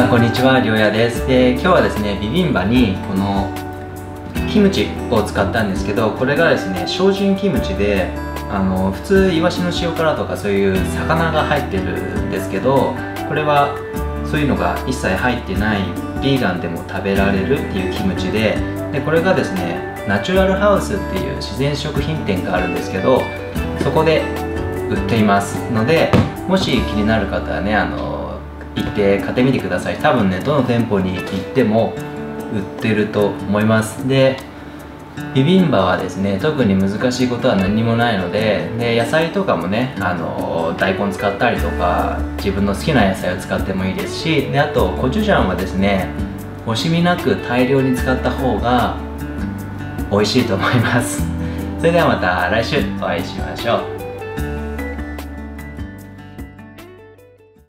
さんこんにちは、りょうやです。で、今日はですね、ビビンバにこのキムチを使ったんですけど、これがですね、精進キムチで、普通イワシの塩辛とかそういう魚が入ってるんですけど、これはそういうのが一切入ってないヴィーガンでも食べられるっていうキムチで、これがですね、ナチュラルハウスっていう自然食品店があるんですけど、そこで売っていますので、もし気になる方はね、行って買ってみてください。多分ね、どの店舗に行っても売ってると思います。で、ビビンバはですね、特に難しいことは何もないので、野菜とかもね、大根使ったりとか、自分の好きな野菜を使ってもいいですし、あとコチュジャンはですね、惜しみなく大量に使った方が美味しいと思います。それではまた来週お会いしましょう。